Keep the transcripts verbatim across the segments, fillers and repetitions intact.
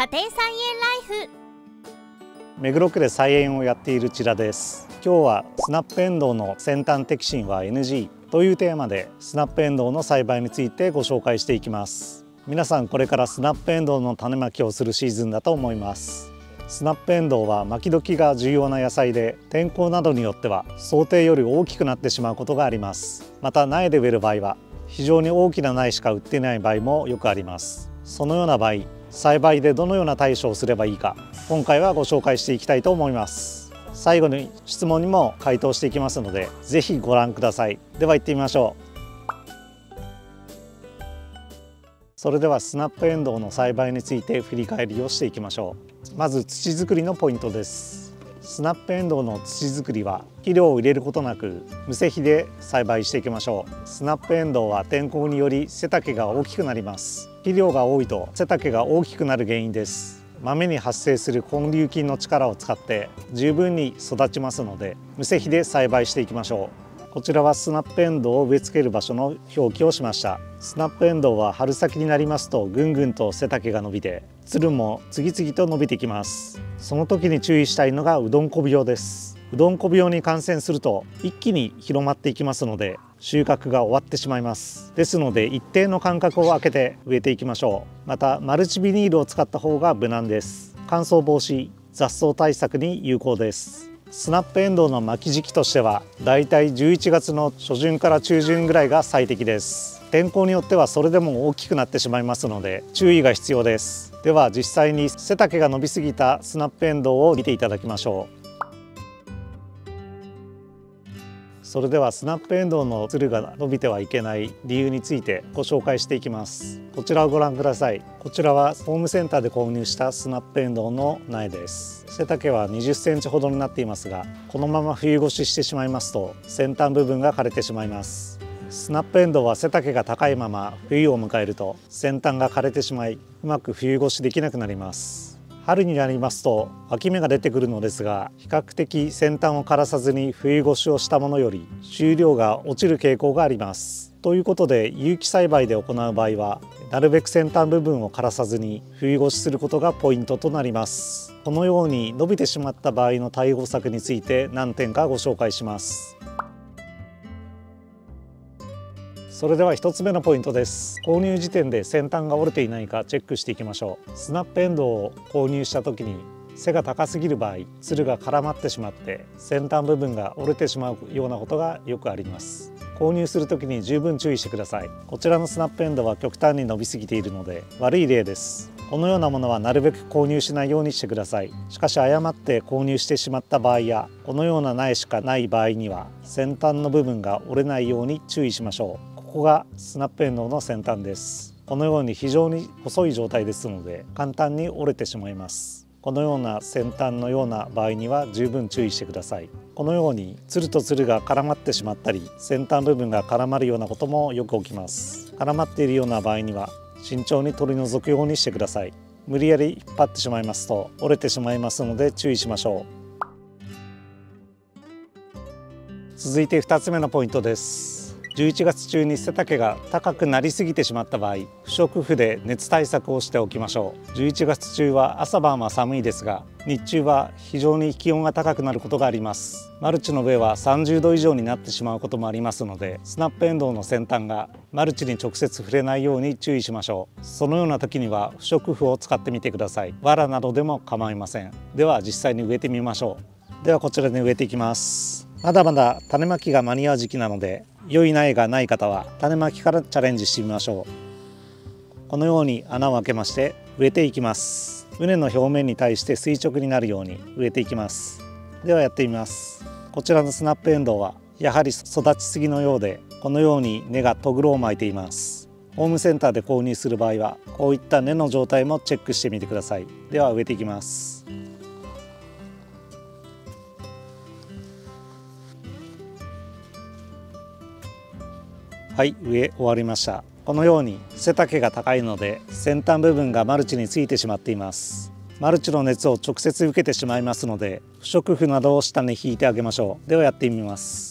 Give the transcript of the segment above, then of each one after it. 家庭菜園ライフ。目黒区で菜園をやっている千田です。今日はスナップエンドウの先端摘心は エヌジー というテーマでスナップエンドウの栽培についてご紹介していきます。皆さん、これからスナップエンドウの種まきをするシーズンだと思います。スナップエンドウは巻き時が重要な野菜で、天候などによっては想定より大きくなってしまうことがあります。また、苗で植える場合は非常に大きな苗しか売っていない場合もよくあります。そのような場合、栽培でどのような対処をすればいいか、今回はご紹介していきたいと思います。最後に質問にも回答していきますので、ぜひご覧ください。では行ってみましょう。それではスナップエンドウの栽培について振り返りをしていきましょう。まず土作りのポイントです。スナップエンドウの土作りは肥料を入れることなく無施肥で栽培していきましょう。スナップエンドウは天候により背丈が大きくなります。肥料が多いと背丈が大きくなる原因です。豆に発生する根粒菌の力を使って十分に育ちますので、無施肥で栽培していきましょう。こちらはスナップエンドウを植え付ける場所の表記をしました。スナップエンドウは春先になりますとぐんぐんと背丈が伸びて、つるも次々と伸びてきます。その時に注意したいのがうどんこ病です。うどんこ病に感染すると一気に広まっていきますので、収穫が終わってしまいます。ですので、一定の間隔を空けて植えていきましょう。また、マルチビニールを使った方が無難です。乾燥防止、雑草対策に有効です。スナップエンドウの巻き時期としてはだいたいじゅういちがつの初旬から中旬ぐらいが最適です。天候によってはそれでも大きくなってしまいますので注意が必要です。では実際に背丈が伸びすぎたスナップエンドウを見ていただきましょう。それではスナップエンドウのつるが伸びてはいけない理由についてご紹介していきます。こちらをご覧ください。こちらはホームセンターで購入したスナップエンドウの苗です。背丈はにじゅっセンチほどになっていますが、このまま冬越ししてしまいますと先端部分が枯れてしまいます。スナップエンドウは背丈が高いまま冬を迎えると先端が枯れてしまい、うまく冬越しできなくなります。春になりますと脇芽が出てくるのですが、比較的先端を枯らさずに冬越しをしたものより収量が落ちる傾向があります。ということで、有機栽培で行う場合はなるべく先端部分を枯らさずに冬越しすることがポイントとなります。このように伸びてしまった場合の対応策について何点かご紹介します。それではひとつめのポイントです。購入時点で先端が折れていないかチェックしていきましょう。スナップエンドウを購入した時に背が高すぎる場合、つるが絡まってしまって先端部分が折れてしまうようなことがよくあります。購入する時に十分注意してください。こちらのスナップエンドウは極端に伸びすぎているので悪い例です。このようなものはなるべく購入しないようにしてください。しかし、誤って購入してしまった場合やこのような苗しかない場合には先端の部分が折れないように注意しましょう。ここがスナップエンドウの先端です。このように非常に細い状態ですので簡単に折れてしまいます。このような先端のような場合には十分注意してください。このようにつるとつるが絡まってしまったり、先端部分が絡まるようなこともよく起きます。絡まっているような場合には慎重に取り除くようにしてください。無理やり引っ張ってしまいますと折れてしまいますので注意しましょう。続いてふたつめのポイントです。じゅういちがつ中に背丈が高くなりすぎてしまった場合、不織布で熱対策をしておきましょう。じゅういちがつ中は朝晩は寒いですが、日中は非常に気温が高くなることがあります。マルチの上はさんじゅうど以上になってしまうこともありますので、スナップエンドウの先端がマルチに直接触れないように注意しましょう。そのような時には不織布を使ってみてください。藁などでも構いません。では実際に植えてみましょう。ではこちらに植えていきます。まだまだ種まきが間に合う時期なので、良い苗がない方は種まきからチャレンジしてみましょう。このように穴を開けまして植えていきます。畝の表面に対して垂直になるように植えていきます。ではやってみます。こちらのスナップエンドウはやはり育ちすぎのようで、このように根がとぐろを巻いています。ホームセンターで購入する場合はこういった根の状態もチェックしてみてください。では植えていきます。はい、植え終わりました。このように背丈が高いので先端部分がマルチについてしまっています。マルチの熱を直接受けてしまいますので、不織布などを下に引いてあげましょう。ではやってみます。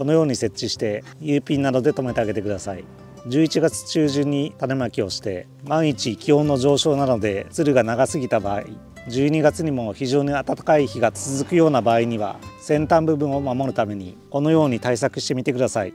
このように設置して有ピンなどで留めてあげてください。じゅういちがつ中旬に種まきをして、万一気温の上昇などでつるが長すぎた場合、じゅうにがつにも非常に暖かい日が続くような場合には、先端部分を守るためにこのように対策してみてください。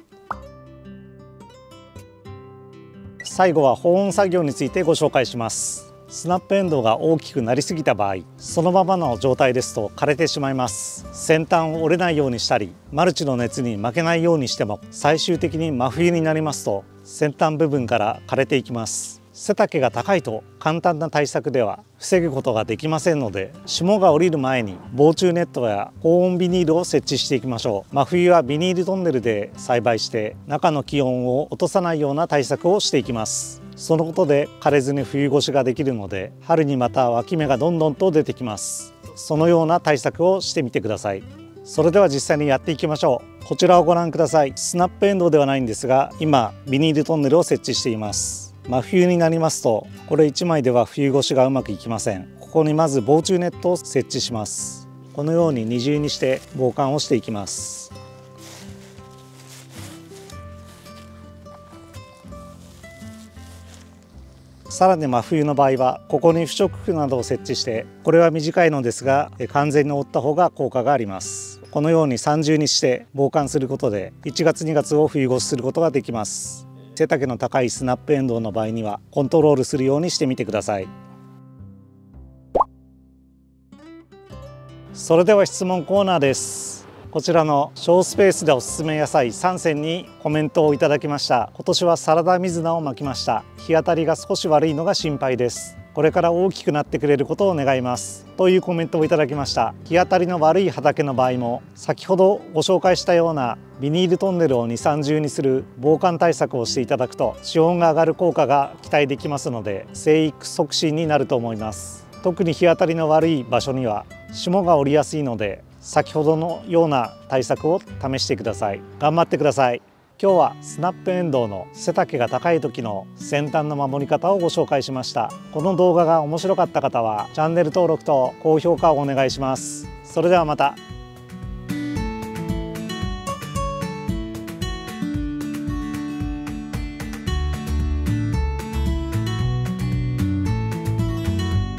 最後は保温作業についてご紹介します。スナップエンドウが大きくなりすぎた場合、そのままの状態ですと枯れてしまいます。先端を折れないようにしたり、マルチの熱に負けないようにしても、最終的に真冬になりますと先端部分から枯れていきます。背丈が高いと簡単な対策では防ぐことができませんので、霜が降りる前に防虫ネットや高温ビニールを設置していきましょう。真冬はビニールトンネルで栽培して、中の気温を落とさないような対策をしていきます。そのことで枯れずに冬越しができるので、春にまた脇芽がどんどんと出てきます。そのような対策をしてみてください。それでは実際にやっていきましょう。こちらをご覧ください。スナップエンドウではないんですが、今ビニールトンネルを設置しています。真冬になりますと、これいちまいでは冬越しがうまくいきません。ここにまず防虫ネットを設置します。このように二重にして防寒をしていきます。さらに真冬の場合は、ここに不織布などを設置して、これは短いのですが完全に覆った方が効果があります。このように三重にして防寒することで、いちがつにがつを冬越しすることができます。背丈の高いスナップエンドウの場合には、コントロールするようにしてみてください。それでは質問コーナーです。こちらの小スペースでおすすめ野菜さんせんにコメントをいただきました。今年はサラダ水菜をまきました。日当たりが少し悪いのが心配です。これから大きくなってくれることを願いますというコメントをいただきました。日当たりの悪い畑の場合も、先ほどご紹介したようなビニールトンネルをに、さん重にする防寒対策をしていただくと、地温が上がる効果が期待できますので、生育促進になると思います。特に日当たりの悪い場所には霜が降りやすいので、先ほどのような対策を試してください。頑張ってください。今日はスナップエンドウの背丈が高い時の先端の守り方をご紹介しました。この動画が面白かった方はチャンネル登録と高評価をお願いします。それではまた。